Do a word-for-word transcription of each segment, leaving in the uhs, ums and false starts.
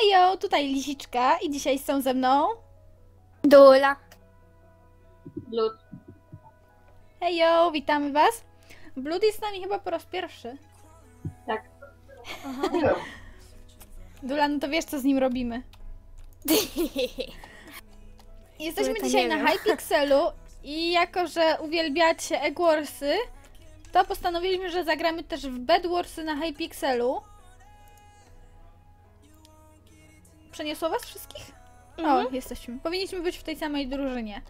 Hejo, tutaj Lisiczka i dzisiaj są ze mną... Dulla. Blood. Hejo, witamy was. Blood jest z nami chyba po raz pierwszy. Tak. Aha. Dulla, no to wiesz, co z nim robimy. Jesteśmy dzisiaj na Hypixelu i jako, że uwielbiacie Egg Warsy, to postanowiliśmy, że zagramy też w Bed Warsy na Hypixelu. Przeniosło was wszystkich? Mhm. O, jesteśmy. Powinniśmy być w tej samej drużynie.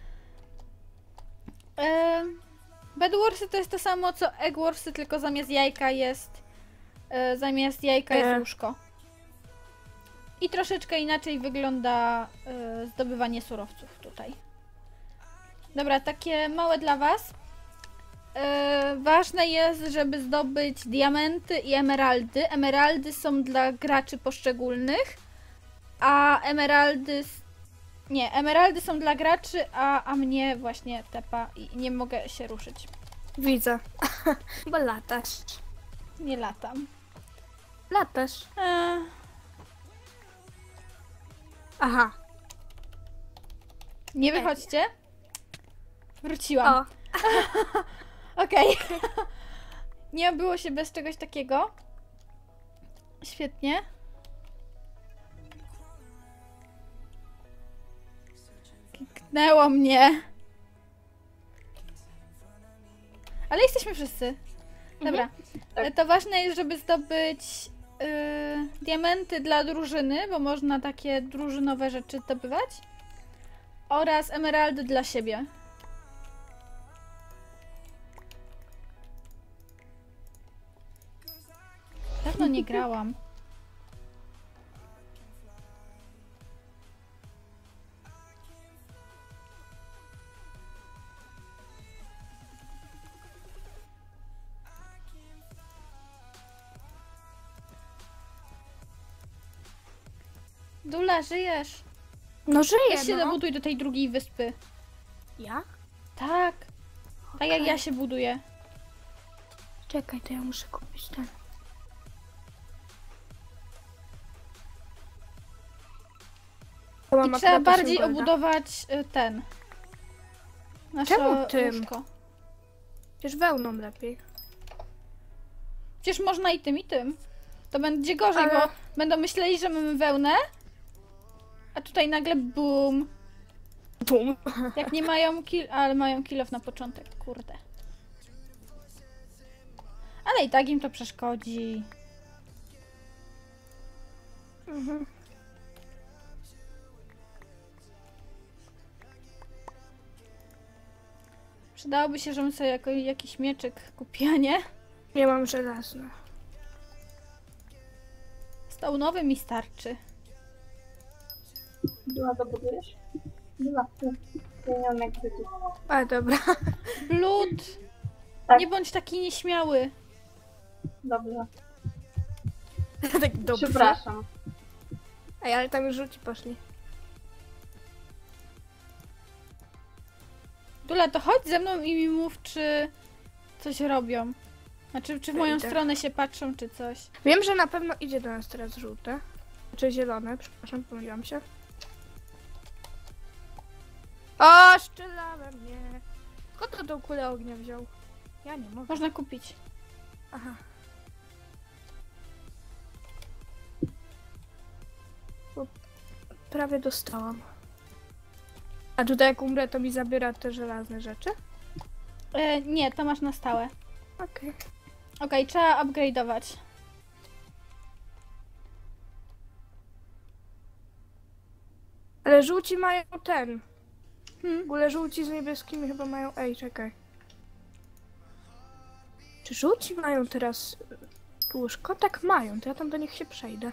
E, Bed Warsy to jest to samo co Egg Warsy, tylko zamiast jajka jest e, zamiast jajka e. jest łóżko. I troszeczkę inaczej wygląda e, zdobywanie surowców tutaj. Dobra, takie małe dla was. E, ważne jest, żeby zdobyć diamenty i emeraldy. Emeraldy są dla graczy poszczególnych. A emeraldy... Nie, emeraldy są dla graczy, a, a mnie właśnie tepa i nie mogę się ruszyć. Widzę. Bo latasz. Nie latam. Latasz. A... Aha. Nie wychodźcie. Wróciłam. O. Okej. Nie było się bez czegoś takiego. Świetnie. Knęło mnie. Ale jesteśmy wszyscy. Dobra. Mhm. Tak. To ważne jest, żeby zdobyć yy, diamenty dla drużyny, bo można takie drużynowe rzeczy zdobywać. Oraz emeraldy dla siebie. Dawno nie grałam. Dulla, żyjesz? No żyję, ja się no. Zabuduj do tej drugiej wyspy. Ja? Tak. Okay. Tak jak ja się buduję. Czekaj, to ja muszę kupić ten. I trzeba bardziej obudować ten. Nasze Czemu tym? Łóżko. Przecież wełną lepiej. Przecież można i tym, i tym. To będzie gorzej, Ale... bo będą myśleli, że mamy wełnę. A tutaj nagle BUM! BUM! Jak nie mają kill... ale mają kill-off na początek, kurde. Ale i tak im to przeszkodzi. Mhm. Przydałoby się, żebym sobie jako, jakiś mieczyk kupiła, nie? Ja mam żelazne. Stołnowy mi starczy. Dulla, dobudujesz? Dulla, to nie mam jak wyjść. A, dobra. Blood! Tak. Nie bądź taki nieśmiały. Dobrze. Tak dobrze. Przepraszam. Ej, ale tam już rzuci poszli. Dulla, to chodź ze mną i mi mów, czy coś robią. Znaczy, czy w moją Idę. stronę się patrzą, czy coś. Wiem, że na pewno idzie do nas teraz żółte. Czy zielone, przepraszam, pomyliłam się. O, strzela we mnie. Kto to tą kulę ognia wziął? Ja nie mogę. Można kupić. Aha. Bo prawie dostałam. A tutaj jak umrę, to mi zabiera te żelazne rzeczy? E, nie, to masz na stałe. Okej. Okay. Okej, okay, trzeba upgrade'ować. Ale żółci mają ten. Hmm. W ogóle żółci z niebieskimi chyba mają... Ej, czekaj. Czy żółci mają teraz łóżko? Tak mają, to ja tam do nich się przejdę.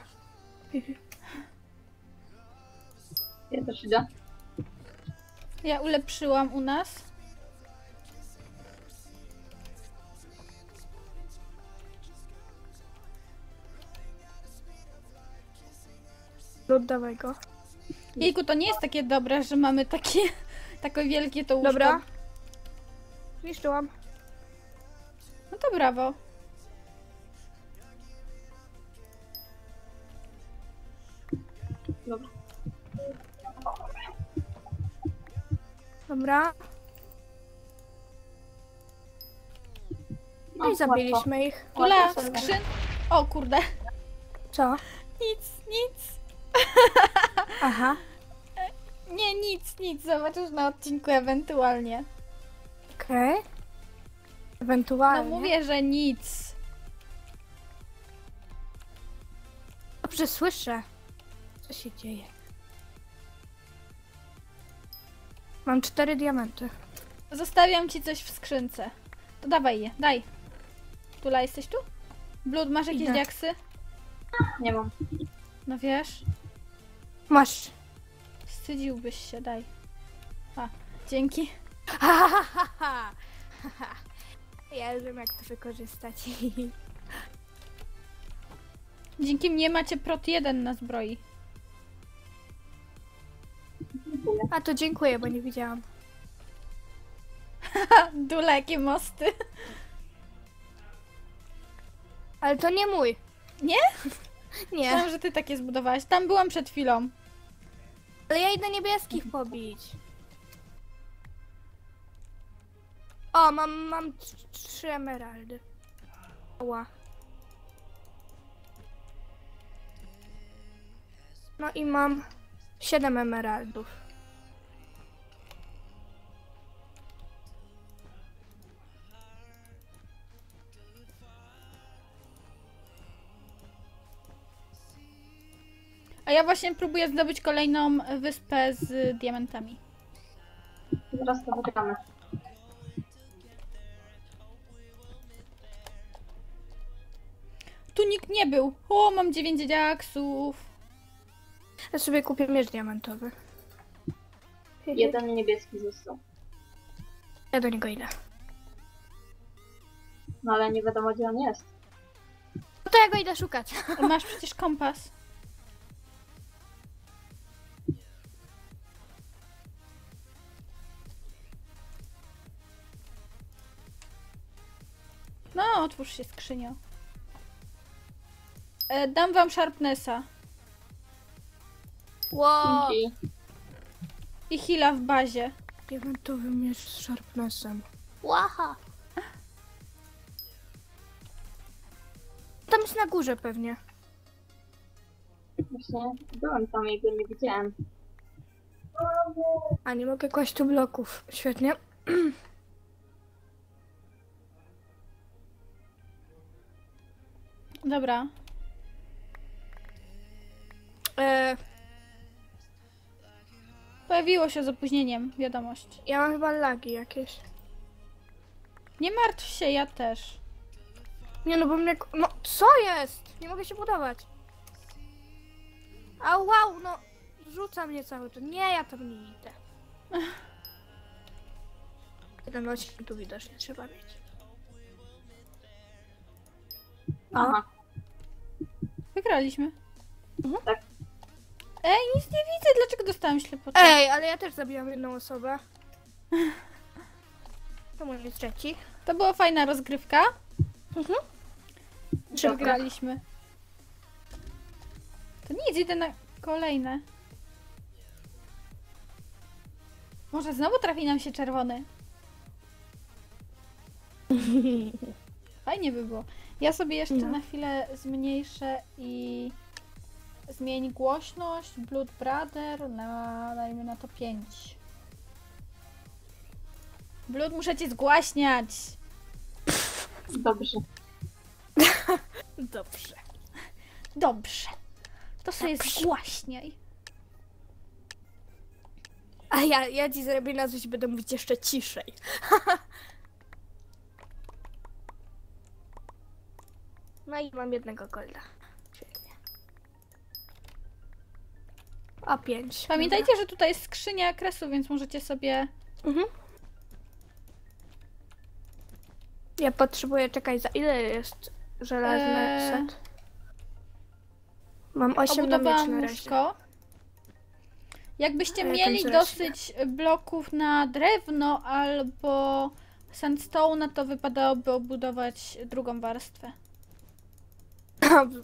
Ja też idę. Ja ulepszyłam u nas. Oddawaj go. Jejku, to nie jest takie dobre, że mamy takie... Takie wielkie to łóżko. Dobra. Zniszczyłam. No to brawo. Dobra. Dobra. No i zabiliśmy ich. Ula, skrzyn... O kurde. Co? Nic, nic. Aha. Nie, nic, nic. Zobaczysz na odcinku ewentualnie. Okej. Okay. Ewentualnie. No mówię, że nic. Dobrze słyszę. Co się dzieje? Mam cztery diamenty. Zostawiam ci coś w skrzynce. To dawaj je, daj. Tula, jesteś tu? Blood, masz jakieś diaksy? Nie mam. No wiesz? Masz. Wstydziłbyś się, daj. A, dzięki. Ha, ha, ha, ha. Ja już wiem, jak to wykorzystać. Dzięki mnie macie prot jeden na zbroi. A to dziękuję, bo nie widziałam. Dulla, jakie mosty. Ale to nie mój. Nie? Nie. Myślałam, że ty takie zbudowałaś. Tam byłam przed chwilą. Ale ja idę niebieskich pobić. O, mam, mam trzy emeraldy. Oła. No i mam siedem emeraldów. A ja właśnie próbuję zdobyć kolejną wyspę z diamentami. Zaraz to wygramy. Tu nikt nie był. O, mam dziewięć diaksów. Ja sobie kupię miecz diamentowy. Jeden niebieski został. Ja do niego idę. No ale nie wiadomo, gdzie on jest. No to ja go idę szukać. Masz przecież kompas. No, otwórz się, skrzynio. E, dam wam sharpnessa. Wow. I heala w bazie. Diamentowy miecz z sharpnessem. Łaha! Tam jest na górze pewnie. Właśnie byłam tam i go nie widziałem. A nie mogę kłaść tu bloków. Świetnie. Dobra. E... Pojawiło się z opóźnieniem wiadomość. Ja mam chyba lagi jakieś. Nie martw się, ja też. Nie no, bo mnie... No co jest? Nie mogę się budować. A wow, no rzuca mnie cały czas. Nie, ja tam nie idę. Ten odcinek tu widocznie trzeba mieć. O. Aha. Wygraliśmy. Mhm. Tak. Ej, nic nie widzę, dlaczego dostałem ślepotę? Ej, ale ja też zabiłam jedną osobę. To może trzeci. To była fajna rozgrywka. Mhm. Przegraliśmy. To nic, idę na kolejne. Może znowu trafi nam się czerwony. Fajnie by było. Ja sobie jeszcze no. na chwilę zmniejszę i... Zmień głośność, Blood Brother, na, dajmy na to pięć. Blood, muszę cię zgłaśniać. Dobrze. Dobrze. Dobrze. To sobie Dobrze. zgłaśniaj. A ja, ja ci zrobię na coś, będę mówić jeszcze ciszej. No i mam jednego golda. A pięć. Pamiętajcie, dobra. że tutaj jest skrzynia kresu, więc możecie sobie... Mhm. Ja potrzebuję, czekaj, za ile jest żelazny eee... set? Mam osiem na miecz na razie. Jakbyście A, mieli dosyć bloków na drewno albo sandstone, to wypadałoby obudować drugą warstwę.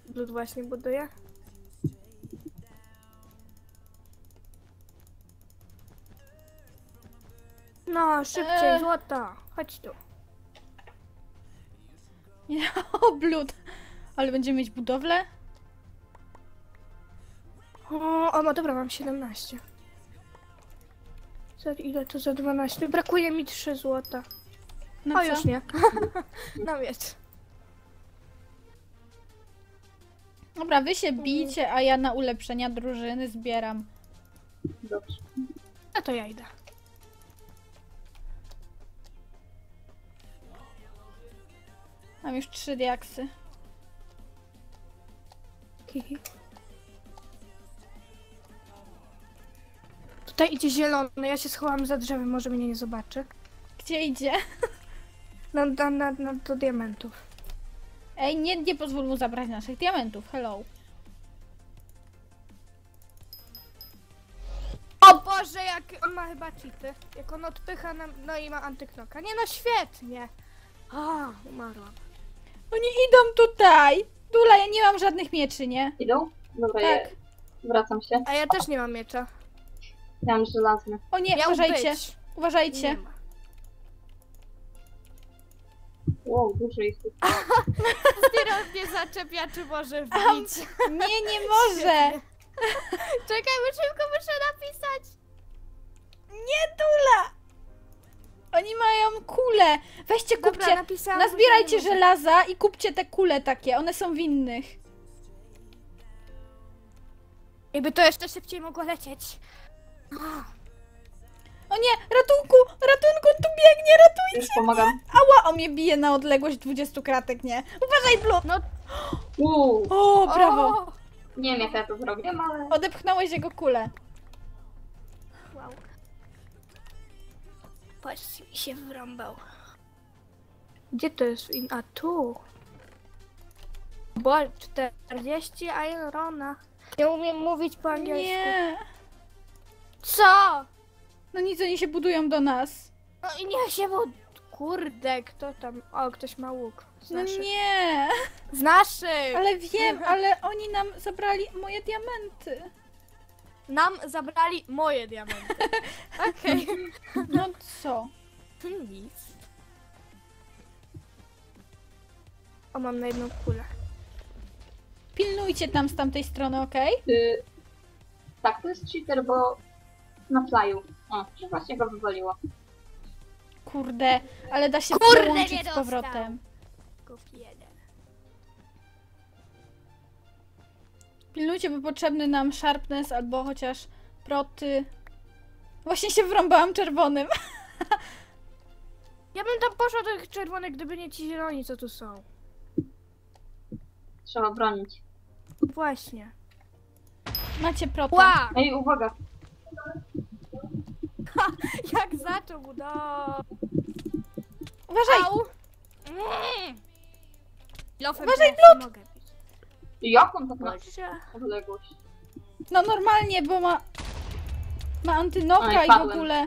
Blood właśnie buduje. No, szybciej, eee. złota. Chodź tu. O, Blood. Ale będziemy mieć budowlę? O, o, no dobra, mam siedemnaście. Za ile to za dwanaście? Brakuje mi trzy złota. No o, co? Już nie. No wiec. Dobra, wy się bijcie, a ja na ulepszenia drużyny zbieram. Dobrze. A to ja idę. Mam już trzy diaksy. Tutaj idzie zielony, ja się schowam za drzewem, może mnie nie zobaczy. Gdzie idzie? No, na, na, na, do diamentów. Ej, nie, nie pozwól mu zabrać naszych diamentów, hello. O Boże, jak on ma chyba cheaty. Jak on odpycha nam, no i ma antyknoka. Nie no, świetnie. A, umarłam. Oni idą tutaj. Dulla, ja nie mam żadnych mieczy, nie? Idą? Dobra, tak. Ja wracam się. A ja też nie mam miecza. Ja mam żelazny. O nie, miał uważajcie. Być. Uważajcie. Nie ma. Wow, dużo ich tutaj. Zbieram mnie zaczepia, czy może wbić. Um, nie, nie może. Czekaj, szybko muszę napisać. Nie, Dulla. Oni mają kule. Weźcie, kupcie. Dobra, nazbierajcie żelaza i kupcie te kule takie. One są w innych. Jakby to jeszcze szybciej mogło lecieć. O nie! Ratunku! Ratunku! Tu biegnie! Ratujcie już pomagam. Mnie! Ała! O mnie bije na odległość dwudziestu kratek, nie? Uważaj, Blood! No. Uuu. O, brawo! O. Nie wiem, jak ja to zrobię, ale... Odepchnąłeś jego kulę. Wow. Patrz, mi się wrąbał. Gdzie to jest? A tu? Bo czterdzieści irona. Nie umiem mówić po angielsku. Nie. Co? No nic, oni się budują do nas. No i niech się bud... Kurde, kto tam... O, ktoś ma łuk. Z no naszych. Nie! Z naszych! Ale wiem, ale oni nam zabrali moje diamenty. Nam zabrali moje diamenty. Okej. Okay. No co? Nic. O, mam na jedną kulę. Pilnujcie tam z tamtej strony, okej? Okay? Y tak, to jest cheater, bo... na flyu. O, czy właśnie go wywaliło. Kurde, ale da się przełączyć z powrotem. Kup jeden. Pilnujcie, bo potrzebny nam sharpness albo chociaż proty. Właśnie się wrąbałam czerwonym. Ja bym tam poszła do tych czerwonych, gdyby nie ci zieloni, co tu są. Trzeba bronić. Właśnie. Macie proty. Wow. Ej, uwaga. Ha, jak zaczął budować. Uważaj! Mm. Uważaj, Blood! Jak on tak ma odległość? No normalnie, bo ma... Ma antynoka i, i w ogóle...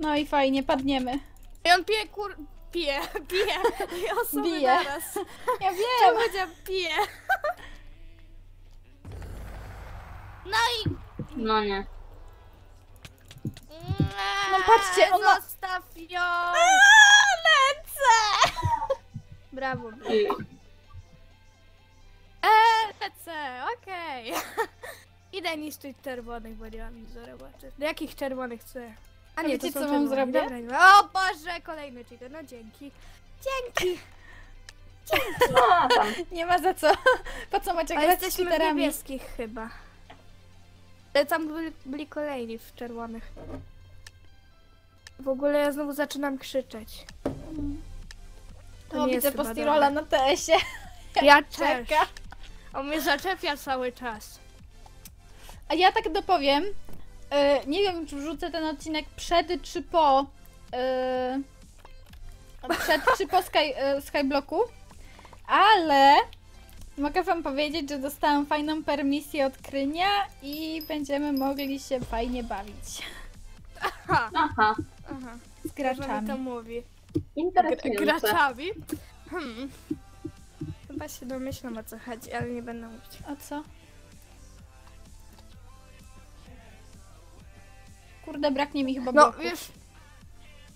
No i fajnie, padniemy. I on pije kur... Pije, pije. I osoby bije. Naraz. Ja wiem. Czemu ja pije? No i... No nie. No patrzcie, ona... Zostaw ją! Aaaa, lecę! Brawo, brawo. Eee, lecę, okej. Okay. Idę niszczyć czerwonych, bo nie mam nic do roboty. Do jakich czerwonych chcę? A nie, a wiecie, to co mam zrobić? O Boże, kolejny cheater, no dzięki. Dzięki! Dzięki! A, nie ma za co. Po co macie grać z cheaterami? Niebieskich chyba. Ale tam byli, byli kolejni w czerwonych. W ogóle ja znowu zaczynam krzyczeć. To no, widzę postirola na tesie. Ja też. On mnie zaczepia cały czas. A ja tak dopowiem. Yy, nie wiem, czy wrzucę ten odcinek przed czy po... Yy, przed czy po sky, yy, Skybloku. Ale... Mogę wam powiedzieć, że dostałam fajną permisję od Krynia i będziemy mogli się fajnie bawić. Aha. Aha. Aha. Z graczami. To mówi. Interesujące. Graczami? Hmm. Chyba się domyślam, o co chodzi, ale nie będę mówić. O co? Kurde, braknie mi chyba bloków. No, wiesz,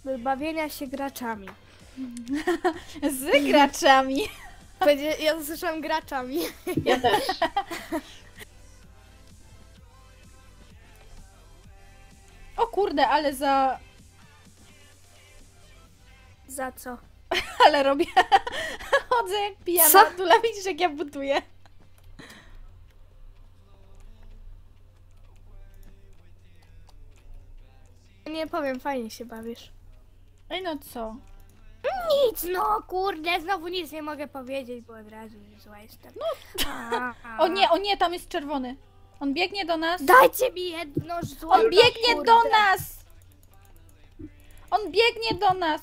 do bawienia się graczami. Z graczami. Ja słyszałam graczami. Ja też. O kurde, ale za... Za co? Ale robię... Chodzę jak pijana. Co? Dulla, widzisz jak ja butuję. Nie powiem, fajnie się bawisz. Ej, no co? Nic, no kurde, znowu nic nie mogę powiedzieć, bo od razu zła jestem. No. A, a. O nie, o nie, tam jest czerwony. On biegnie do nas. Dajcie mi jedno zło. On biegnie kurde. do nas! On biegnie do nas!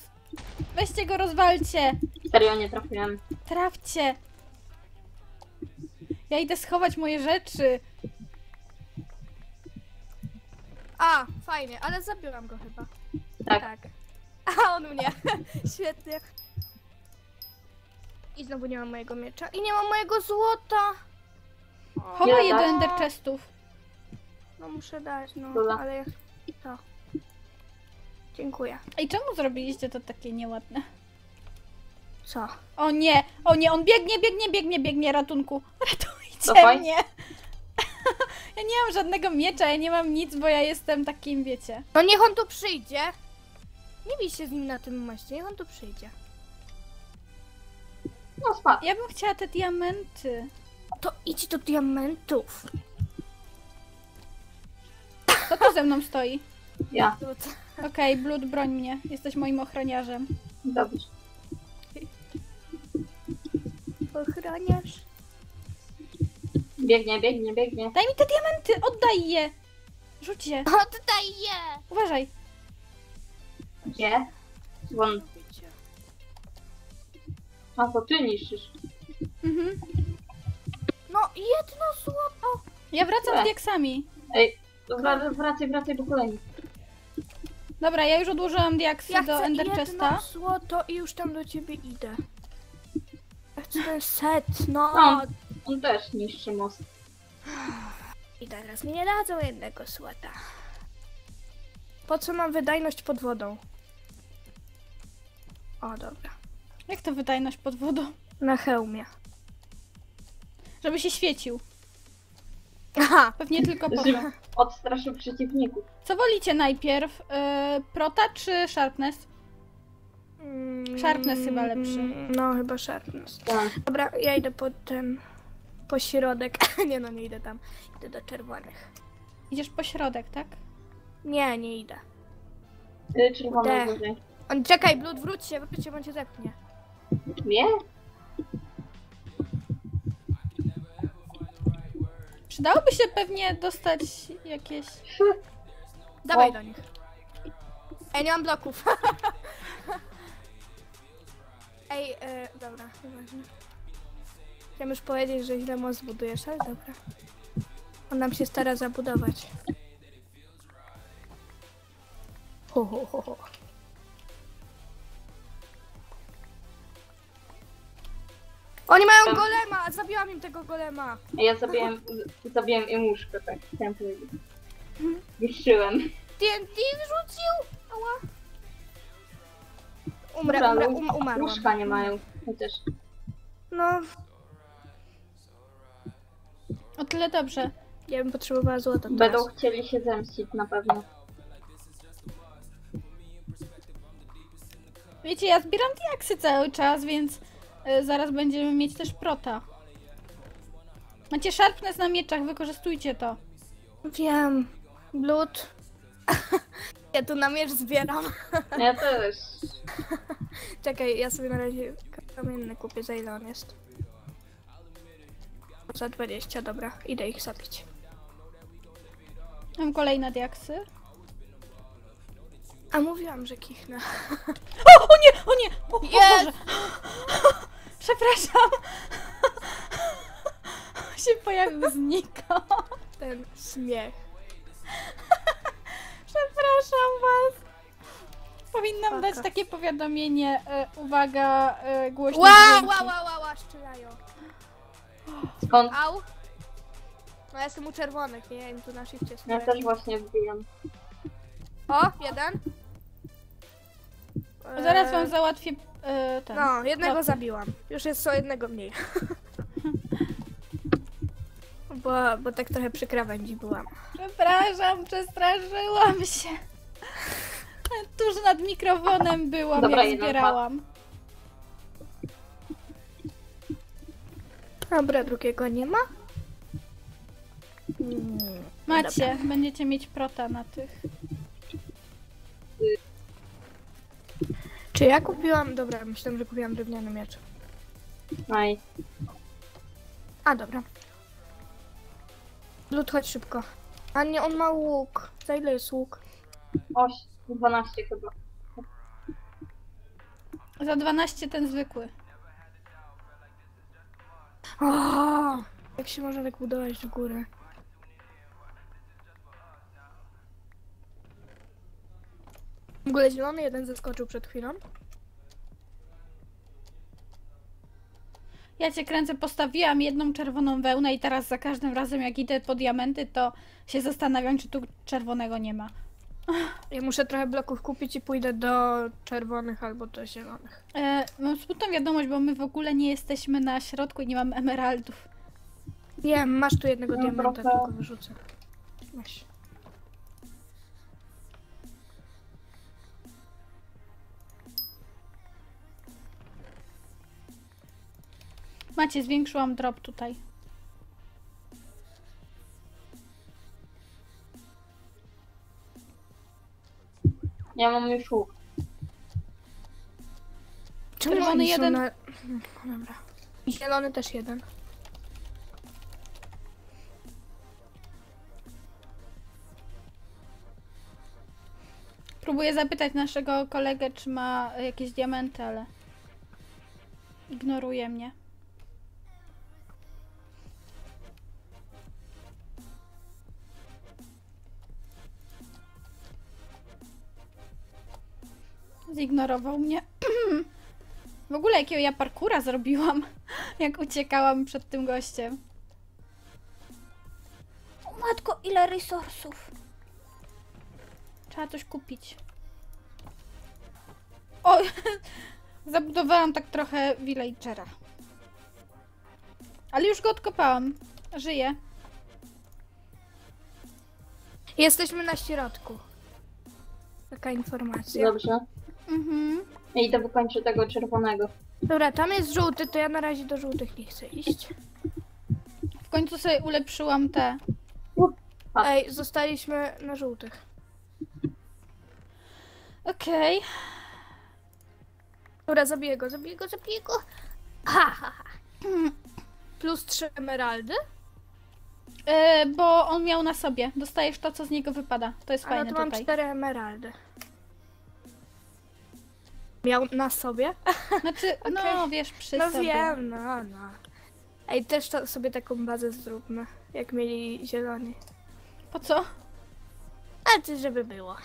Weźcie go, rozwalcie! Serio, nie trafiłem. Trafcie! Ja idę schować moje rzeczy. A, fajnie, ale zabiłam go chyba. Tak. tak. A on mnie. Świetnie. I znowu nie mam mojego miecza. I nie mam mojego złota. Chowaj je do ender chestów. No muszę dać, no, Dulla. ale i to. Dziękuję. I czemu zrobiliście to takie nieładne? Co? O nie, o nie, on biegnie, biegnie, biegnie, biegnie, ratunku. Ratujcie Dawaj. mnie. Ja nie mam żadnego miecza, ja nie mam nic, bo ja jestem takim, wiecie. No niech on tu przyjdzie. Nie bij się z nim na tym moście, niech on tu przyjdzie. No spadł. Ja bym chciała te diamenty. To idź do diamentów. Kto tu ze mną stoi? Ja. Okej, okay, Blood, broń mnie. Jesteś moim ochroniarzem. Dobrze. Ochroniarz. Biegnie, biegnie, biegnie. Daj mi te diamenty, oddaj je! Rzuć je. Oddaj je! Uważaj. Gdzie? Won. A to ty niszczysz. Mhm. No jedno złoto. Ja wracam Cześć. z diaksami. Ej, wracaj, wracaj, wracaj do kolei. Dobra, ja już odłożyłam diaksy ja do ender chesta. jedno złoto i już tam do ciebie idę. Ja chcę ten set, no. no. On też niszczy most. I teraz mi nie dadzą jednego złota. Po co mam wydajność pod wodą? O, dobra. Jak to wydajność pod wodą? Na hełmie. Żeby się świecił. Aha, pewnie tylko po to. Odstraszył przeciwników. Co wolicie najpierw? Yy, prota czy sharpness? Mm, sharpness chyba lepszy. No, chyba sharpness. Tak. Dobra, ja idę pod ten... po środek. Nie no, nie idę tam. Idę do czerwonych. Idziesz po środek, tak? Nie, nie idę. Czerwony górze. On czekaj, Blood, wróć się, wróć się, bo on cię zepnie. Nie? Przydałoby się pewnie dostać jakieś... Dawaj o. do nich. Ej, nie mam bloków. Ej, yy, dobra, nieważne. Chciałem już powiedzieć, że źle most zbudujesz, ale dobra. On nam się stara zabudować. Ho, ho, ho, ho. Oni mają golema! Zabiłam im tego golema! Ja zabiłem, zabiłem im łóżko, tak chciałem powiedzieć. Wyruszyłem. T N T wrzucił? Ała. Umrę, Dobra, umrę, um, umarłam. Łóżka nie mają, chociaż. No. O tyle dobrze. Ja bym potrzebowała złota teraz. Będą chcieli się zemścić na pewno. Wiecie, ja zbieram diaksy cały czas, więc y, zaraz będziemy mieć też prota. Macie sharpness na mieczach, wykorzystujcie to. Wiem. Blood. Ja tu na miecz zbieram. Ja też. Czekaj, ja sobie na razie kamienny kupię, za ile on jest. Za dwadzieścia, dobra. Idę ich zabić. Mam kolejne diaksy. A mówiłam, że kichnę. O, o nie, o nie! O, o Boże! Przepraszam! Się pojawił znika. Ten śmiech. Przepraszam was! Powinnam Faka. dać takie powiadomienie. Y, uwaga, y, głośno. Ła, ła, ła, ła, ła, szczelają. Skąd? Au! No ja jestem u czerwonych, nie? Ja im tu na szybcie. Ja też właśnie wbijam. O, jeden. Eee... Zaraz wam załatwię eee, ten. No, jednego Dobry. zabiłam. Już jest co jednego mniej. bo, bo tak trochę przy krawędzi byłam. Przepraszam, przestraszyłam się. Tuż nad mikrofonem byłam, Dobra, jak zbierałam. Dobra, drugiego nie ma? Mm, Macie, dobra. Będziecie mieć prota na tych. Czy ja kupiłam? Dobra, myślałam, że kupiłam drewniany miecz. Aj. A, dobra. Lud, chodź szybko. A nie, on ma łuk. Za ile jest łuk? Oś, dwanaście chyba. Za dwanaście ten zwykły. O, jak się można tak budować w górę? W ogóle zielony jeden zeskoczył przed chwilą. Ja cię kręcę, postawiłam jedną czerwoną wełnę i teraz za każdym razem jak idę po diamenty, to się zastanawiam, czy tu czerwonego nie ma. Ja muszę trochę bloków kupić i pójdę do czerwonych albo do zielonych. E, mam smutną wiadomość, bo my w ogóle nie jesteśmy na środku i nie mamy emeraldów. Wiem, masz tu jednego no, diamenta, tylko wyrzucę. Masz. Macie, zwiększyłam drop tutaj. Ja mam już łuk. Czerwony jeden. Na... Dobra. Zielony też jeden. Próbuję zapytać naszego kolegę, czy ma jakieś diamenty, ale ignoruje mnie. Zignorował mnie. W ogóle jakiego ja parkura zrobiłam, jak uciekałam przed tym gościem. O matko, ile resursów. Trzeba coś kupić. O, zabudowałam tak trochę villagera. Ale już go odkopałam. Żyje. Jesteśmy na środku. Taka informacja. Dobrze. Mhm. Ja idę wykończyć tego czerwonego. Dobra, tam jest żółty, to ja na razie do żółtych nie chcę iść. W końcu sobie ulepszyłam te. Ej, zostaliśmy na żółtych. Okej. Okay. Dobra, zabiję go, zabiję go, zabiję go. Ha, ha, ha. Plus trzy emeraldy? Yy, bo on miał na sobie. Dostajesz to, co z niego wypada. To jest fajne tutaj. Ale to mam cztery emeraldy. Miał na sobie? Znaczy, okay. No wiesz, przy no sobie. No wiem, no, no. Ej, też to sobie taką bazę zróbmy, jak mieli zieloni. Po co? A ty, żeby było.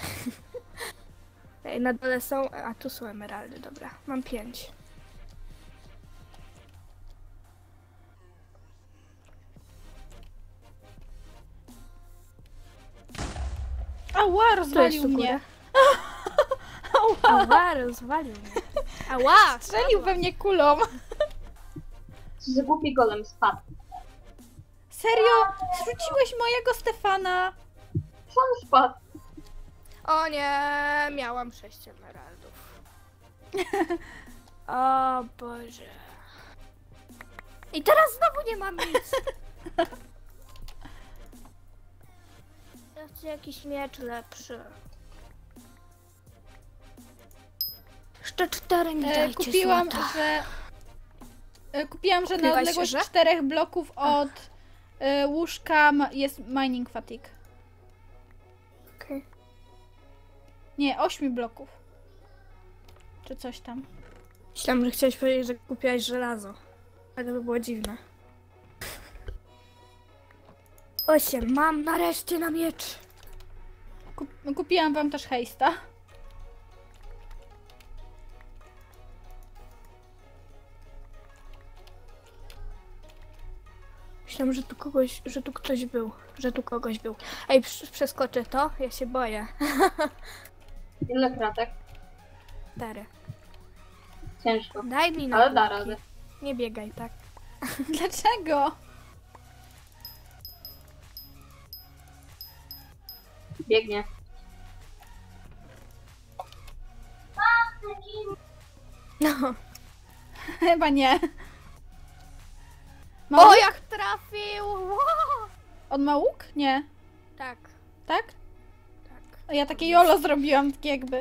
Ej, na dole są, a tu są emeraldy, dobra. Mam pięć. Ała, rozwalił mnie. Ała. Ała, rozwalił mnie. Ała, strzelił we mnie kulą. Że głupi golem spadł. Serio? Zrzuciłeś mojego Stefana? Sam spadł. O nie, miałam sześć emeraldów. O Boże. I teraz znowu nie mam nic. Ja chcę jakiś miecz lepszy. Jeszcze cztery mi dajcie Kupiłam, złota. że... Kupiłam, że Kupiłaś na odległość że? czterech bloków od Ach. łóżka jest mining fatigue. Okej. Okay. Nie, ośmiu bloków. Czy coś tam. Myślałam, że chciałaś powiedzieć, że kupiłaś żelazo. Ale to by było dziwne. Osiem, mam nareszcie na miecz. Kup kupiłam wam też hejsta. Myślałam, że tu kogoś, że tu ktoś był, że tu kogoś był. Ej, przeskoczę to? Ja się boję. Ile kratek? cztery. Ciężko. Daj mi na. Ale da radę. Nie biegaj tak. Dlaczego? Biegnie. No. Chyba nie. Ma o, łuk? Jak trafił! Wow. On ma łuk? Nie. Tak. Tak? Tak. Ja takie jolo zrobiłam, takie jakby.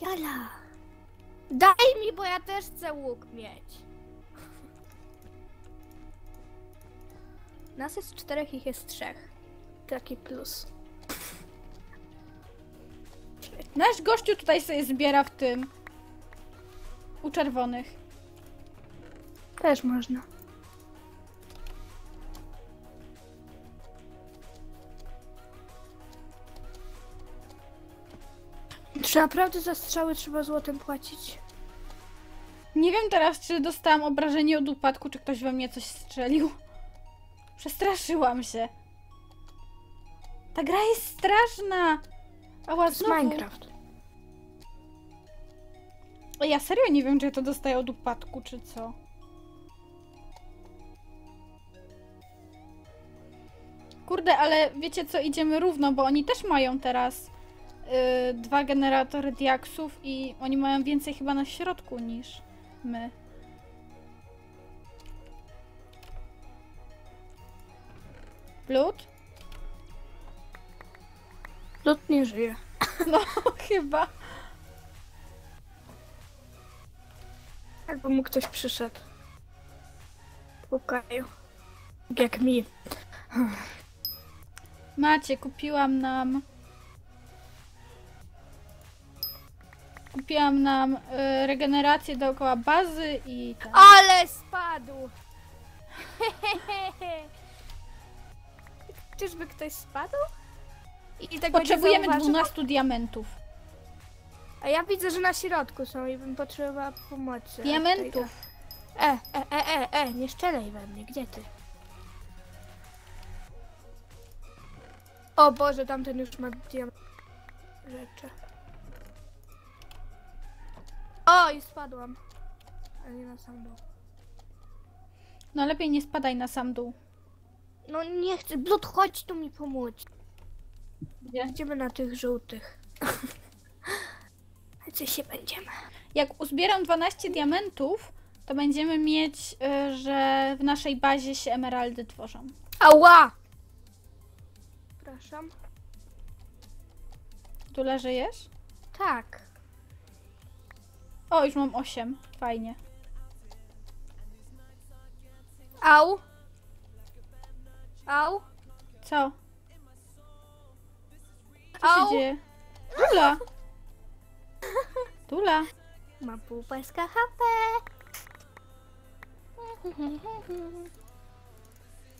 Jola. Daj mi, bo ja też chcę łuk mieć. Nas jest czterech, ich jest trzech. Taki plus. Nasz gościu tutaj sobie zbiera w tym. U czerwonych. Też można. Czy naprawdę za strzały trzeba złotem płacić? Nie wiem teraz, czy dostałam obrażenie od upadku, czy ktoś we mnie coś strzelił. Przestraszyłam się. Ta gra jest straszna! Ała, to znowu. Jest Minecraft. Ja serio nie wiem, czy to dostaję od upadku, czy co. Kurde, ale wiecie co, idziemy równo, bo oni też mają teraz yy, dwa generatory diaksów i oni mają więcej chyba na środku niż my. Blood? Blood nie żyje. No, chyba. Albo mu ktoś przyszedł. Pukaju. Jak mi. Macie, kupiłam nam... Kupiłam nam y, regenerację dookoła bazy i... Tam. Ale spadł! Czyżby ktoś spadł? I tego potrzebujemy dwunastu diamentów. A ja widzę, że na środku są i bym potrzebowała pomocy. Diamentów! E, e, e, e, e, nie strzelaj we mnie, gdzie ty? O Boże, tamten już ma diament... rzeczy. O, i spadłam. Ale nie na sam dół. No lepiej nie spadaj na sam dół. No nie chcę, Blood, chodź tu mi pomóc. Gdzie? Idziemy na tych żółtych. A co się będziemy? Jak uzbieram dwanaście diamentów, to będziemy mieć, y, że w naszej bazie się emeraldy tworzą. Ała! Przepraszam. Dulla, żyjesz? Tak. O, już mam osiem. Fajnie. Au. Au. Co? Co się dzieje? Dulla! Dulla! Mam pół paska H P!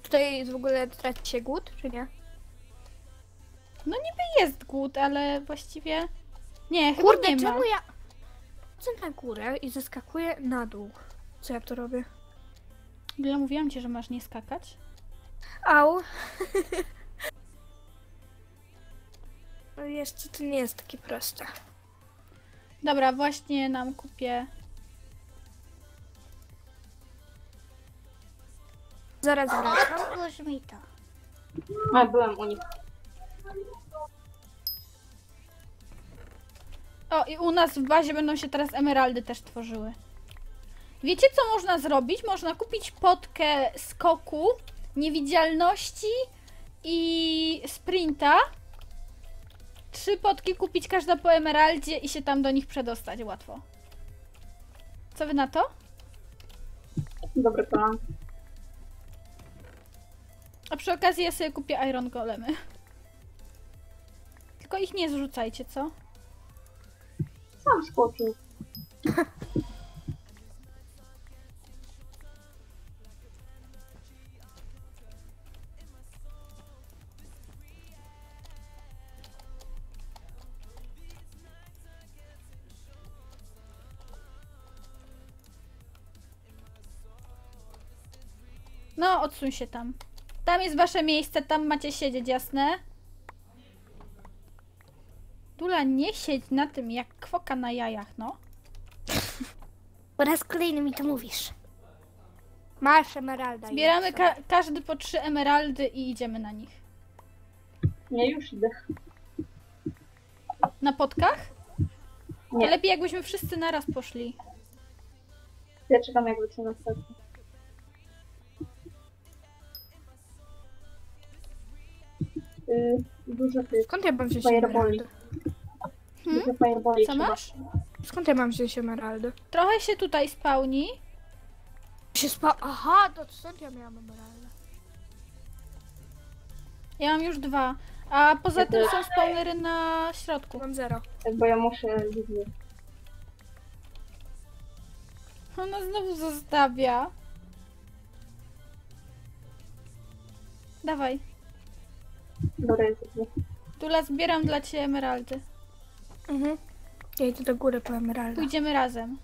Tutaj w ogóle traci się głód, czy nie? No niby jest głód, ale właściwie... Nie, chyba kurde, nie ma. Czemu ja... Chodzę na górę i zeskakuję na dół. Co ja to robię? Dulla, mówiłam ci, że masz nie skakać. Au! No jeszcze to nie jest takie proste. Dobra, właśnie nam kupię. Zaraz wracam. Otwórz mi to. A, byłem u nich. O, i u nas w bazie będą się teraz emeraldy też tworzyły. Wiecie, co można zrobić? Można kupić potkę skoku, niewidzialności i sprinta. Trzy potki kupić, każda po emeraldzie i się tam do nich przedostać łatwo. Co wy na to? Dobry plan. A przy okazji ja sobie kupię iron golemy. Tylko ich nie zrzucajcie, co? Sam skoczył. No, odsuń się tam. Tam jest wasze miejsce, tam macie siedzieć, jasne? Dulla, nie siedź na tym jak kwoka na jajach, no. Po raz kolejny mi to mówisz. Masz emeralda. Zbieramy ka każdy po trzy emeraldy i idziemy na nich. Nie, już idę. Na podkach? Nie. Lepiej jakbyśmy wszyscy naraz poszli. Ja czekam jakby co następne. Yy, dużo tych. Skąd ja mam wziąć emeraldy? Hmm? Co masz? Skąd ja mam wziąć emeraldy? Trochę się tutaj spełni. Się spa... Aha, to stąd ja miałam emeraldy. Ja mam już dwa. A poza ja tym to... są spawnery na środku. Mam zero. Tak, bo ja muszę... Ona znowu zostawia. Dawaj. Dobra, jest dobrze. Dulla, zbieram dla ciebie emeraldy. Mhm. Ja idę do góry po emeraldy. Pójdziemy razem.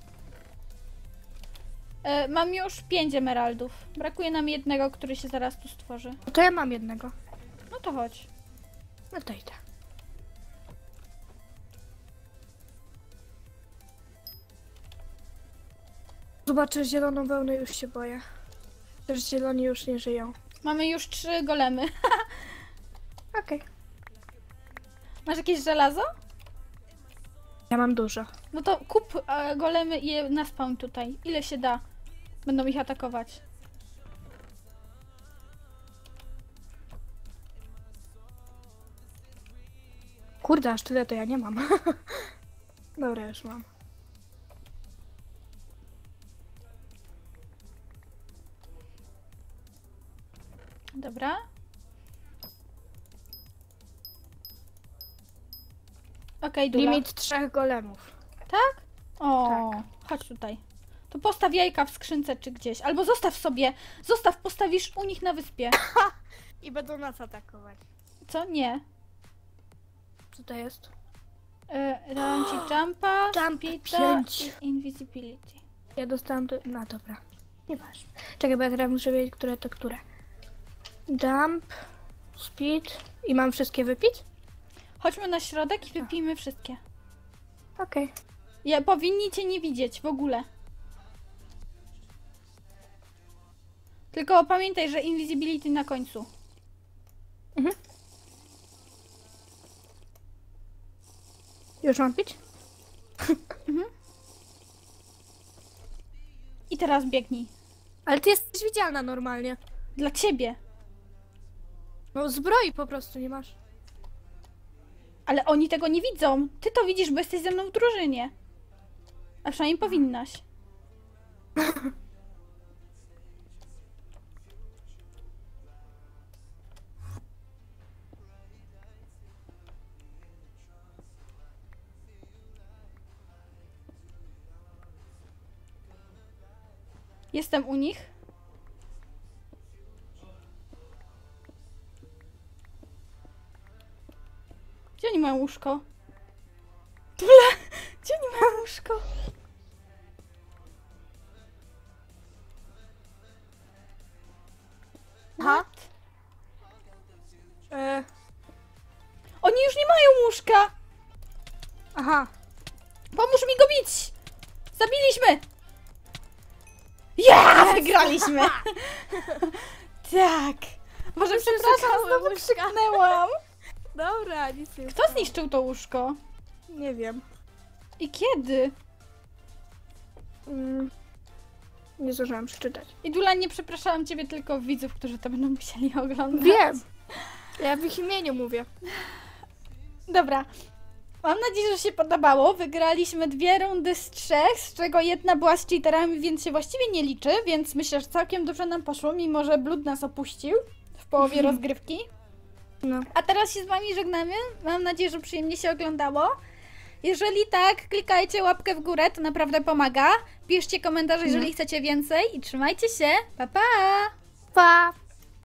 E, mam już pięć emeraldów. Brakuje nam jednego, który się zaraz tu stworzy. No to ja mam jednego. No to chodź. No to idę. Zobaczę zieloną wełnę, już się boję. Też zieloni już nie żyją. Mamy już trzy golemy. Okej. Okay. Masz jakieś żelazo? Ja mam dużo. No to kup e, golemy i je na spawn tutaj. Ile się da. Będą ich atakować. Kurde, aż tyle to ja nie mam. Dobra, już mam. Dobra. Okej, Dulla. Limit trzech golemów. Tak? O, tak. Chodź tutaj. To postaw jajka w skrzynce czy gdzieś. Albo zostaw sobie. Zostaw, postawisz u nich na wyspie. I będą nas atakować. Co? Nie. Co to jest? Yy, dałam ci jumpa, jump pięć. Invisibility. Ja dostałam do... No dobra. Nieważne. Czekaj, bo ja teraz muszę wiedzieć, które to które. Jump, speed i mam wszystkie wypić? Chodźmy na środek i wypijmy wszystkie. Okej. Okay. Ja, powinni cię nie widzieć w ogóle. Tylko pamiętaj, że invisibility na końcu. Mhm. Już mam pić? Mhm. I teraz biegnij. Ale ty jesteś widzialna normalnie. Dla ciebie. No zbroi po prostu nie masz. Ale oni tego nie widzą. Ty to widzisz, bo jesteś ze mną w drużynie. A przynajmniej powinnaś. Jestem u nich. Gdzie oni mają łóżko? Dulla! Gdzie oni mają łóżko? What? E... Oni już nie mają łóżka! Aha. Pomóż mi go bić! Zabiliśmy! Ja! Yes! Wygraliśmy! Tak! Może no przepraszam, znowu krzyknęłam! Dobra, nic nie. Kto zniszczył to łóżko? Nie wiem. I kiedy? Mm, nie zdążyłam przeczytać. I Dulla, nie przepraszałam ciebie, tylko widzów, którzy to będą musieli oglądać. Wiem! Ja w ich imieniu mówię. Dobra. Mam nadzieję, że się podobało. Wygraliśmy dwie rundy z trzech, z czego jedna była z cheaterami, więc się właściwie nie liczy, więc myślę, że całkiem dobrze nam poszło, mimo że Blood nas opuścił w połowie rozgrywki. No. A teraz się z wami żegnamy. Mam nadzieję, że przyjemnie się oglądało. Jeżeli tak, klikajcie łapkę w górę, to naprawdę pomaga. Piszcie komentarze, jeżeli no. chcecie więcej i trzymajcie się. Pa, pa! Pa!